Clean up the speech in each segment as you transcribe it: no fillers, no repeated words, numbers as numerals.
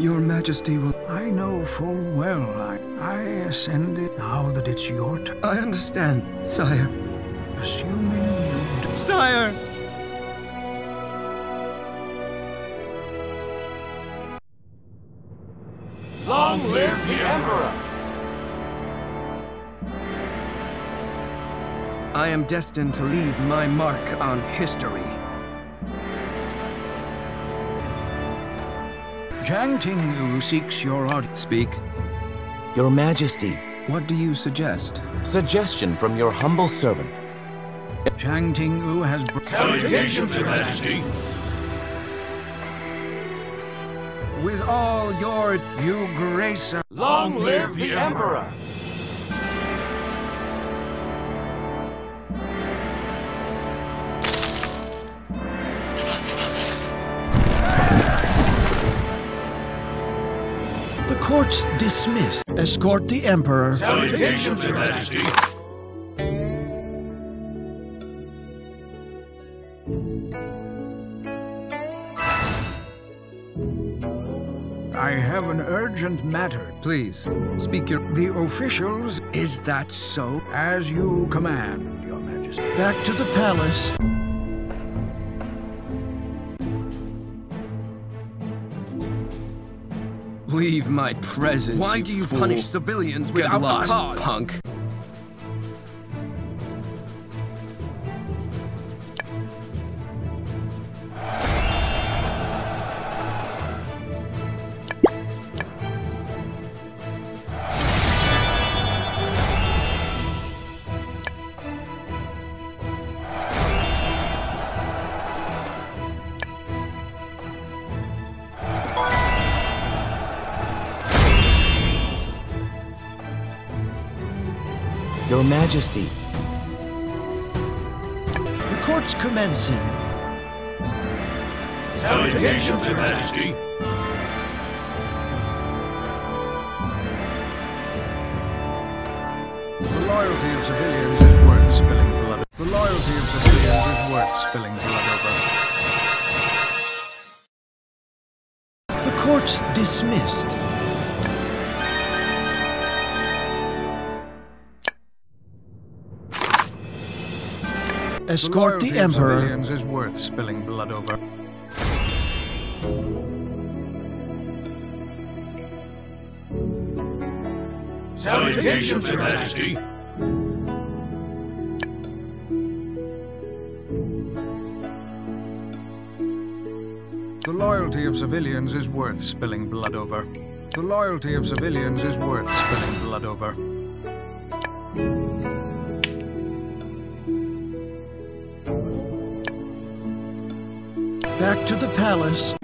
Your Majesty will... I know full well I ascended now that it's your turn. I understand, sire. Assuming you do... Sire! Long live the Emperor! I am destined to leave my mark on history. Zhang Tingyu seeks your audience. Speak. Your Majesty. What do you suggest? Suggestion from your humble servant. Zhang Tingyu has... Salutations, Your Majesty! With all your... You grace... Long live the Emperor! Courts dismissed. Escort the Emperor. Salutations, Your Majesty. I have an urgent matter. Please, speak your... The officials... Is that so? As you command, Your Majesty. Back to the palace. Leave my presence. Why do you punish civilians without a cause? Punk. Your Majesty. The court's commencing. Salutations, Your Majesty. The loyalty of civilians is worth spilling blood. The loyalty of civilians is worth spilling blood over. The court's dismissed. Escort the Emperor. Civilians is worth spilling blood over. Salutations, Your Majesty. The loyalty of civilians is worth spilling blood over. The loyalty of civilians is worth spilling blood over. Back to the palace.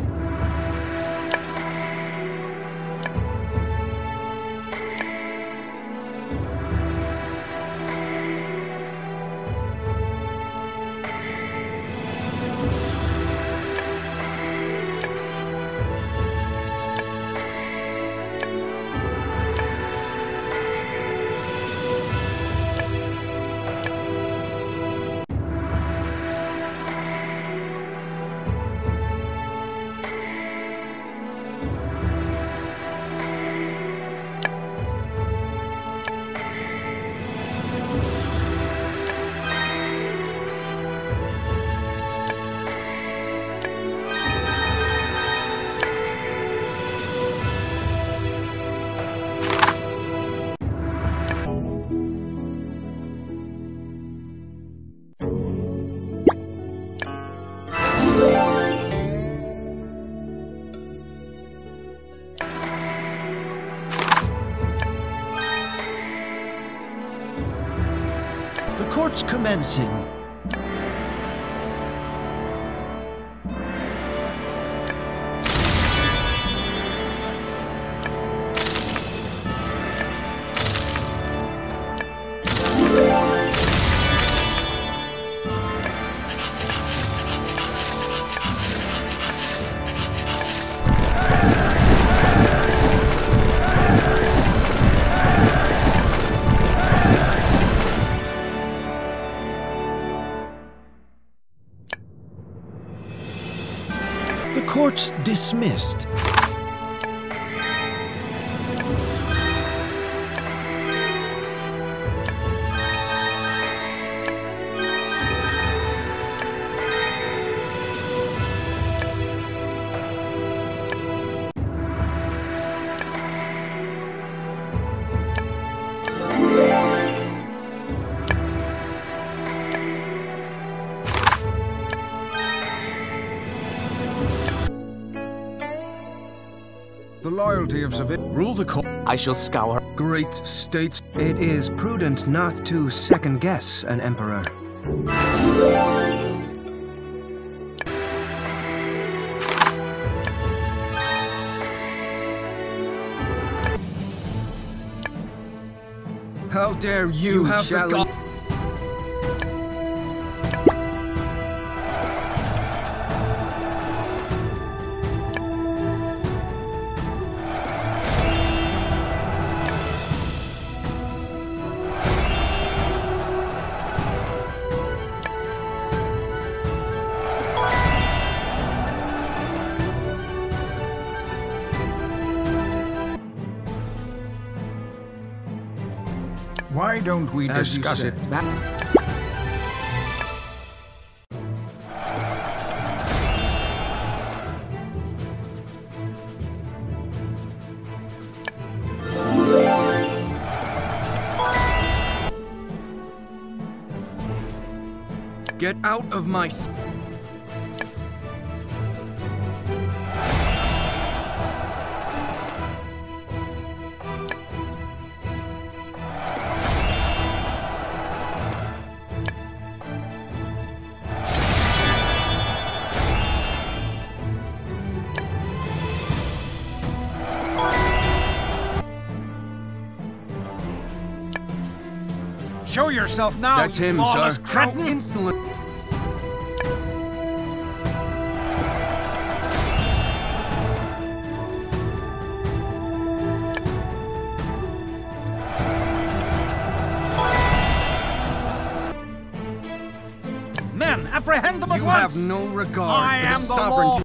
Court's commencing. Court's dismissed. the loyalty of civilians. Rule the court. I shall scour great states. It is prudent not to second-guess an emperor. How dare you have the god? Why don't we discuss it? Get out of my sight. Show yourself now, that's him, sir. How insolent. Men, apprehend them at once! You have no regard for the sovereignty.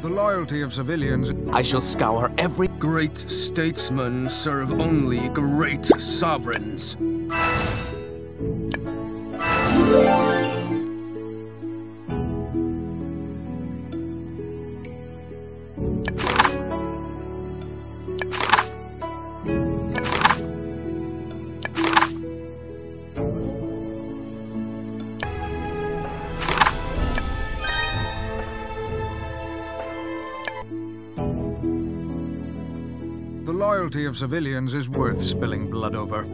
The loyalty of civilians. I shall scour every great statesman serve only great sovereigns. The loyalty of civilians is worth spilling blood over.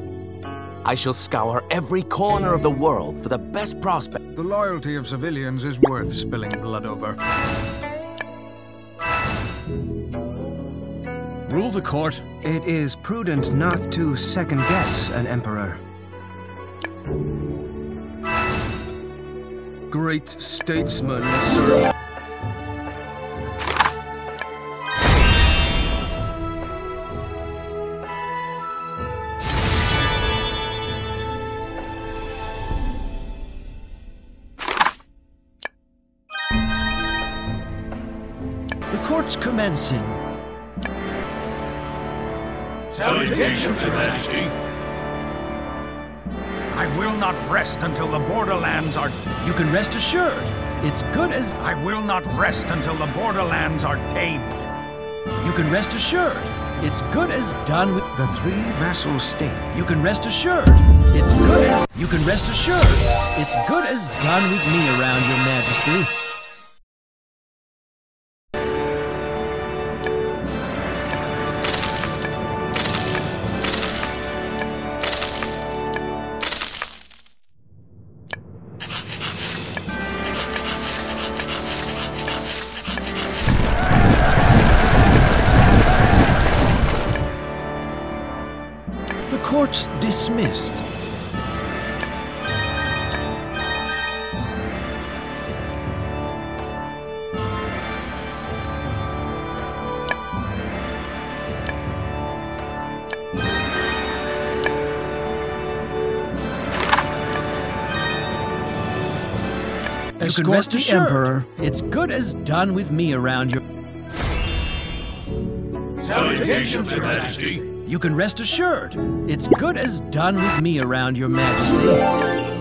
I shall scour every corner of the world for the best prospect. The loyalty of civilians is worth spilling blood over. Rule the court. It is prudent not to second-guess an emperor. Great statesman, sir. The court's commencing. Salutations, Your Majesty. I will not rest until the borderlands are... You can rest assured. It's good as... I will not rest until the borderlands are tamed. You can rest assured. It's good as done with the three vassal states. You can rest assured. It's good as... You can rest assured. It's good as done with me around, Your Majesty. Court's dismissed. Escort the Emperor. It's good as done with me around your... Salutations, Your Majesty. You can rest assured. It's good as done with me around Your Majesty.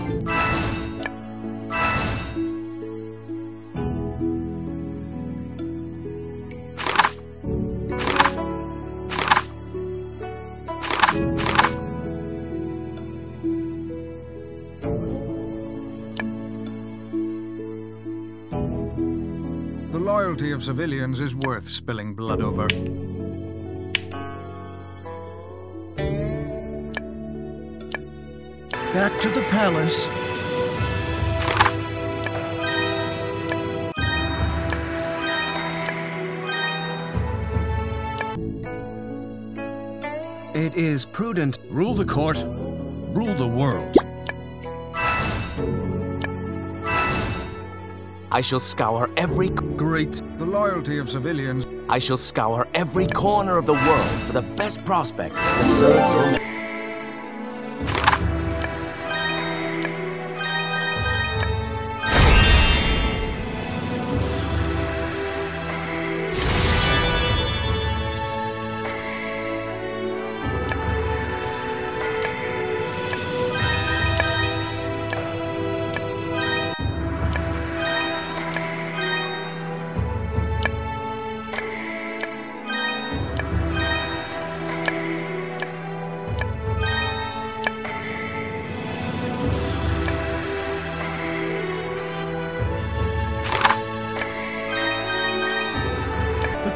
The loyalty of civilians is worth spilling blood over. Back to the palace. It is prudent. Rule the court, rule the world. I shall scour every... Great. The loyalty of civilians. I shall scour every corner of the world for the best prospects to serve your...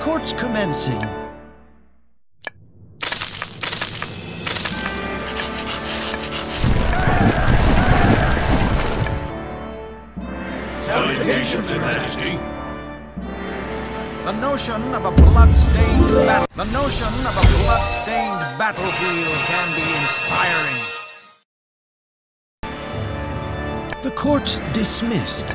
Court's commencing. Salutations, Your Majesty. The notion of a blood-stained battlefield can be inspiring. The court's dismissed.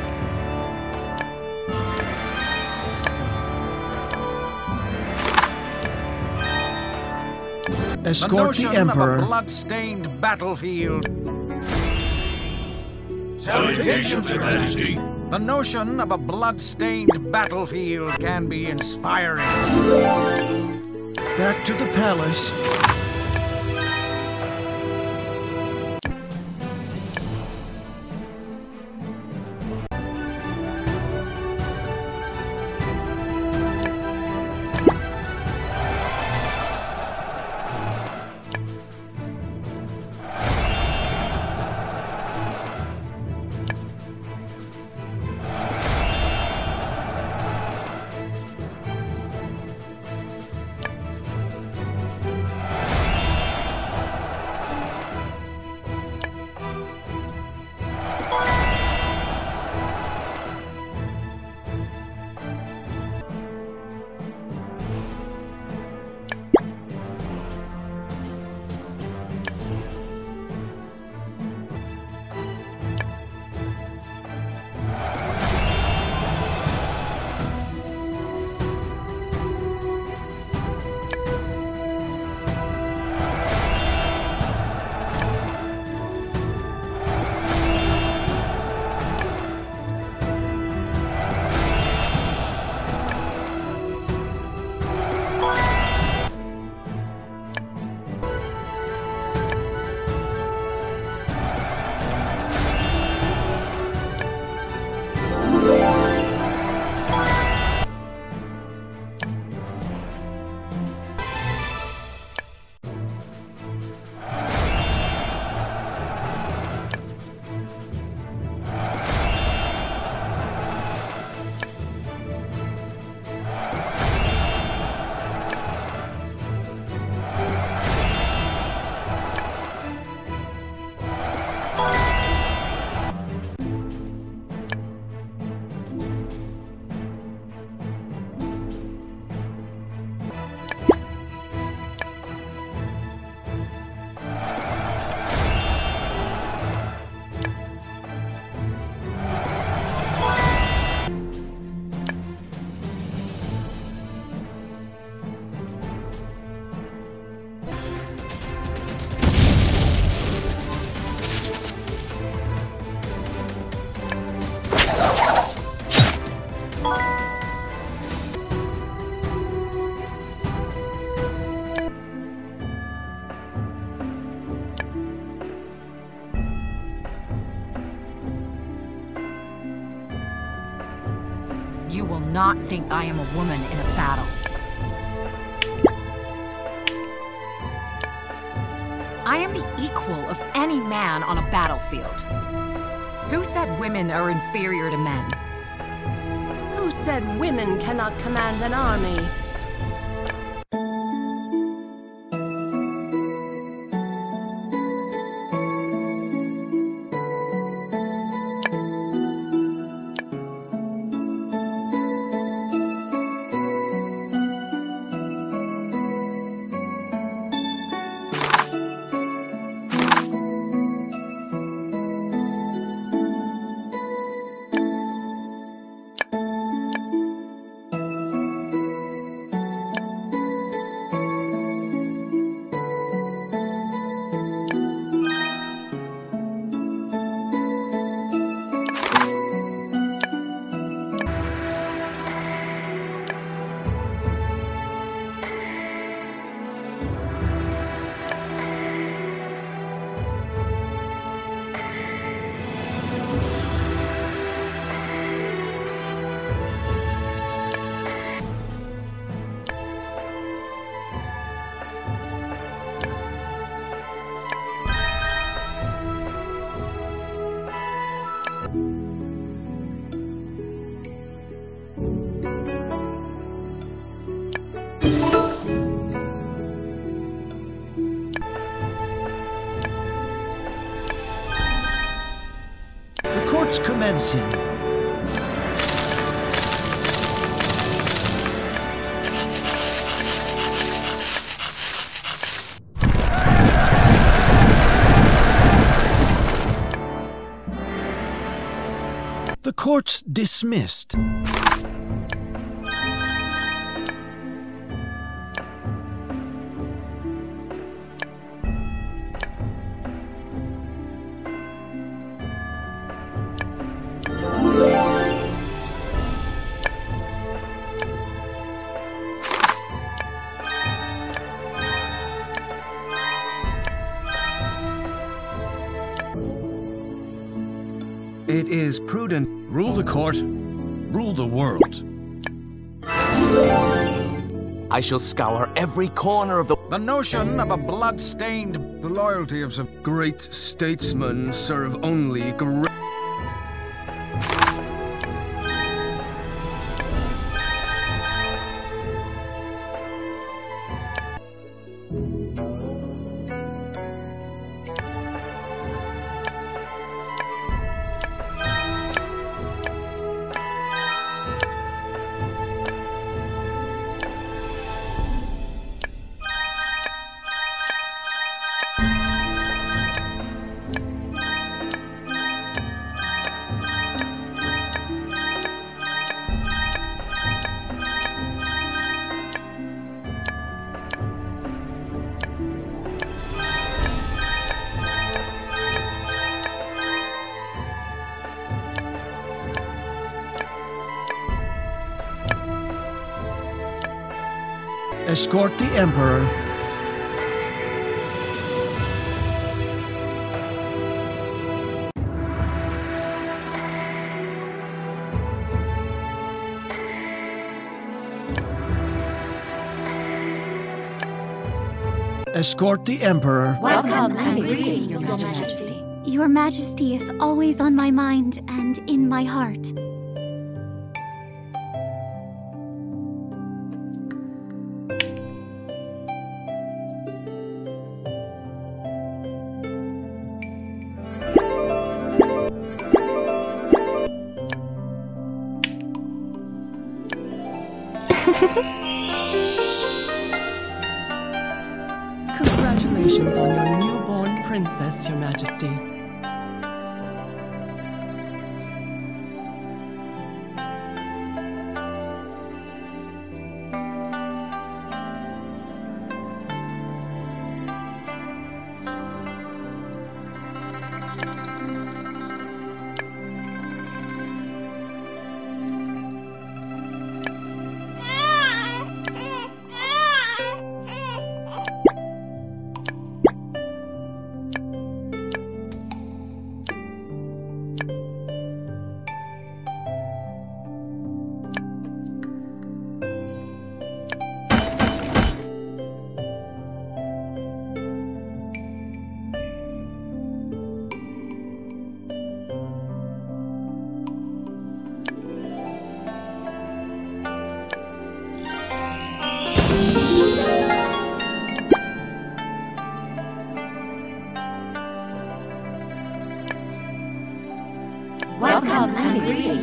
Escort the Emperor. Of a blood-stained battlefield. Salutations, Your Majesty. The notion of a blood-stained battlefield can be inspiring. Back to the palace. You will not think I am a woman in a battle. I am the equal of any man on a battlefield. Who said women are inferior to men? Who said women cannot command an army? Commencing. The court's dismissed. It is prudent. Rule the court, rule the world. I shall scour every corner of the... The notion of a blood-stained... The loyalty of some great statesmen serve only great... Escort the Emperor. Escort the Emperor. Welcome and greetings, Your Majesty. Your Majesty is always on my mind and in my heart. Congratulations on your newborn princess, Your Majesty.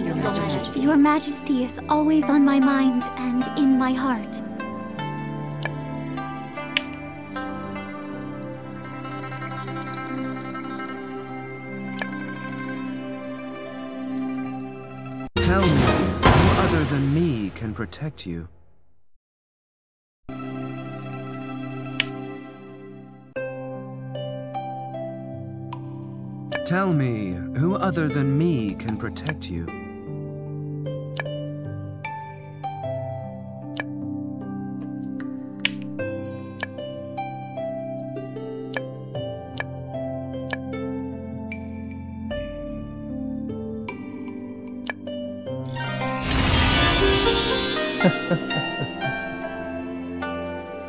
Your Majesty. Your Majesty is always on my mind and in my heart. Tell me, who other than me can protect you? Tell me, who other than me can protect you?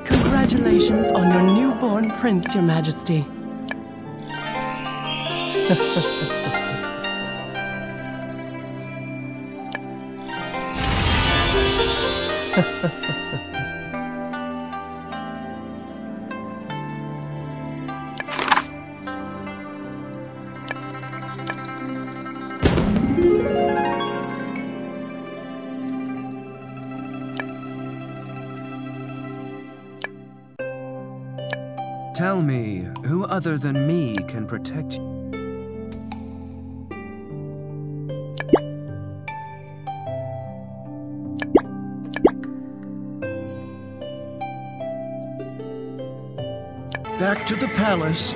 Congratulations on your newborn prince, Your Majesty. Tell me, who other than me can protect you? Back to the palace.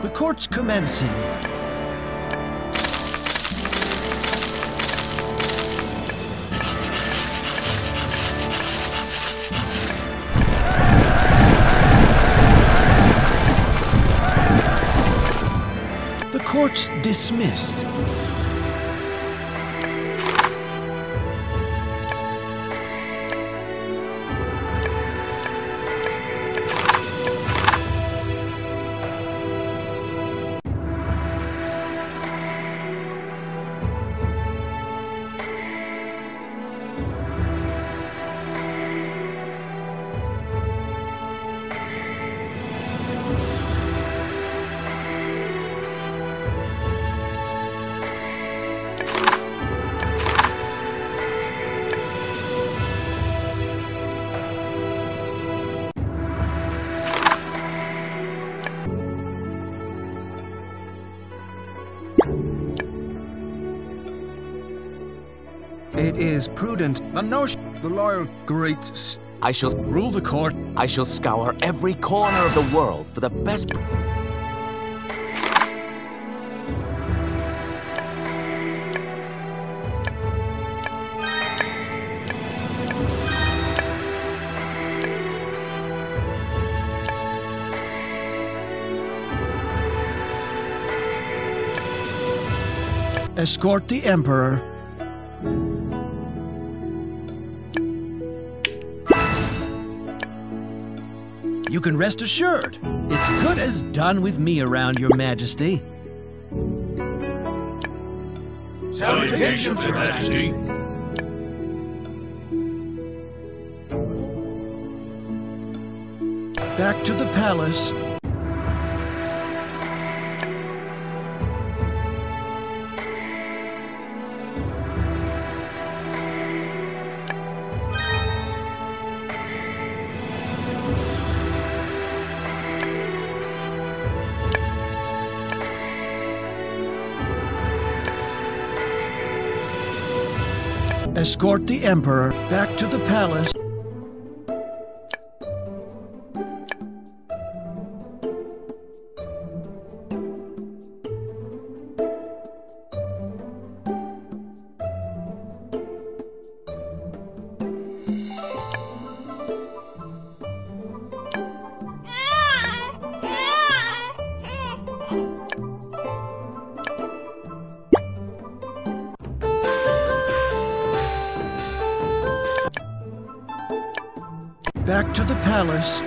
The court's commencing. The court's dismissed. It is prudent. The notion, the loyal, great. I shall rule the court. I shall scour every corner of the world for the best. Escort the Emperor. You can rest assured, it's good as done with me around, Your Majesty. Salutations, Your Majesty. Back to the palace. Escort the Emperor back to the palace. back to the palace.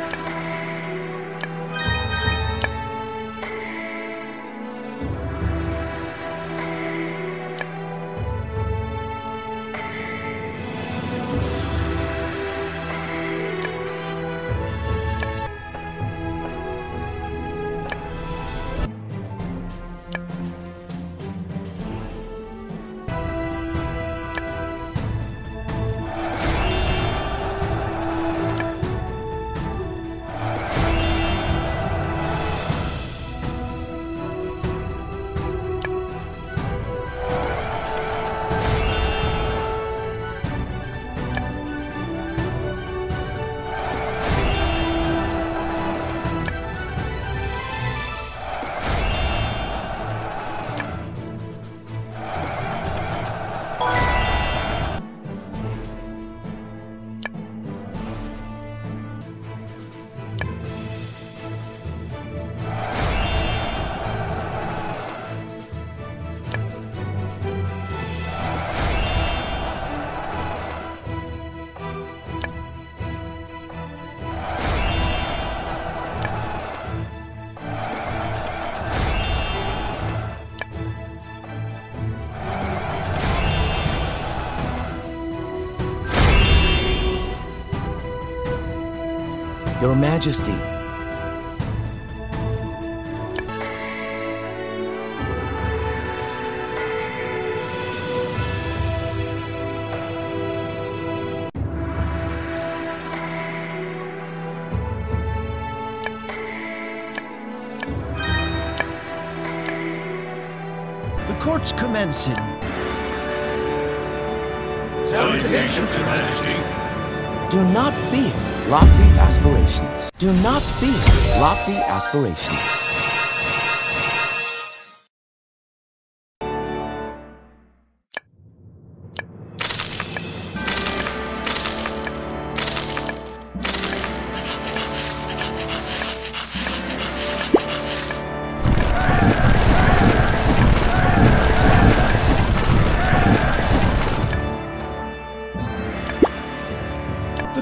Your Majesty. The court's commencing. Salutations, Your Majesty. Do not fear lofty aspirations. Do not fear lofty aspirations.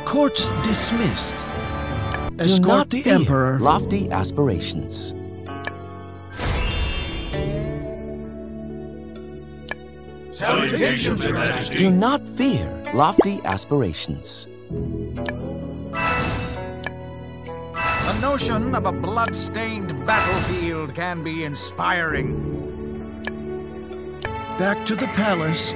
Court's dismissed. Escort the Emperor. Lofty aspirations. Salutations, Your Majesty. Do not fear lofty aspirations. The notion of a blood-stained battlefield can be inspiring. Back to the palace.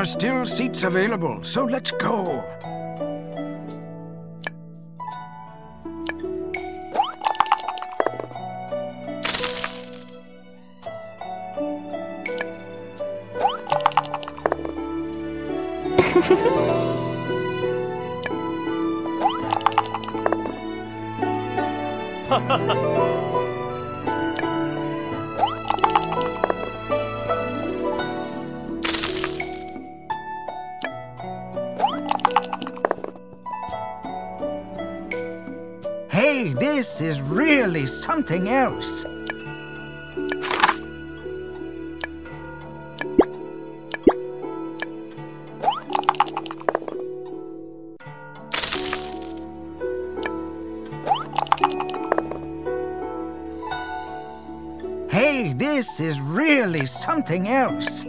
are still seats available, so let's go. Hey, this is really something else. Hey, this is really something else.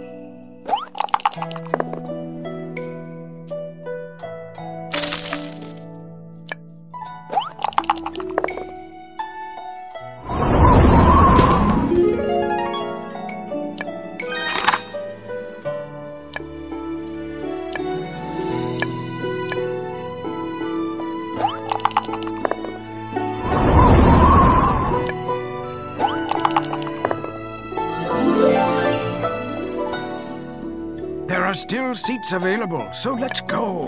There are still seats available, so let's go.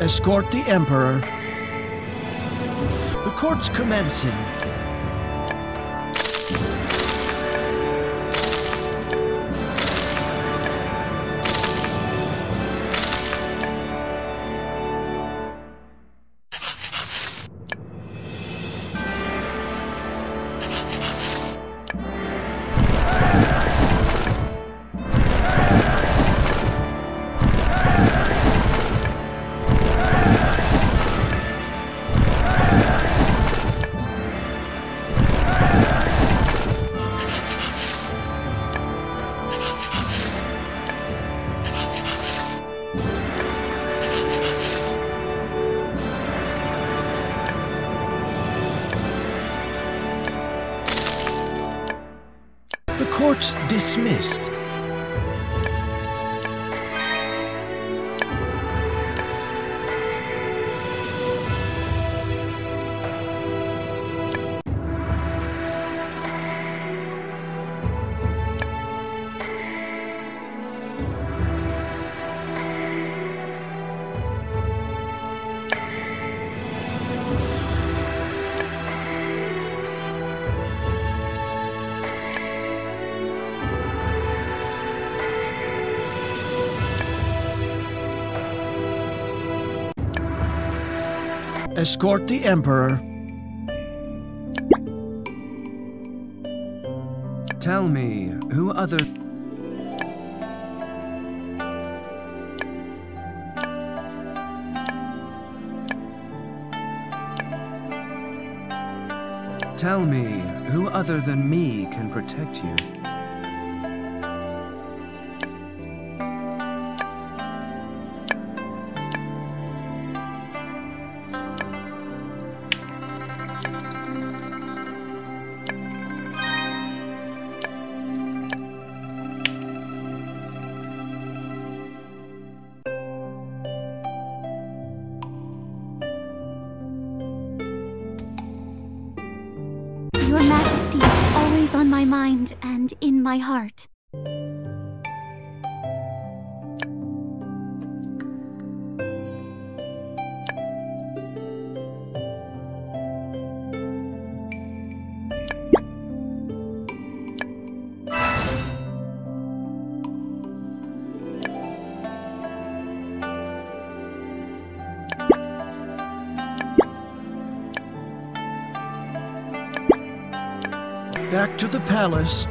Escort the Emperor. The court's commencing. Court's dismissed. Escort the Emperor. Tell me, who other... Tell me, who other than me can protect you? Your Majesty is always on my mind and in my heart. Back to the palace.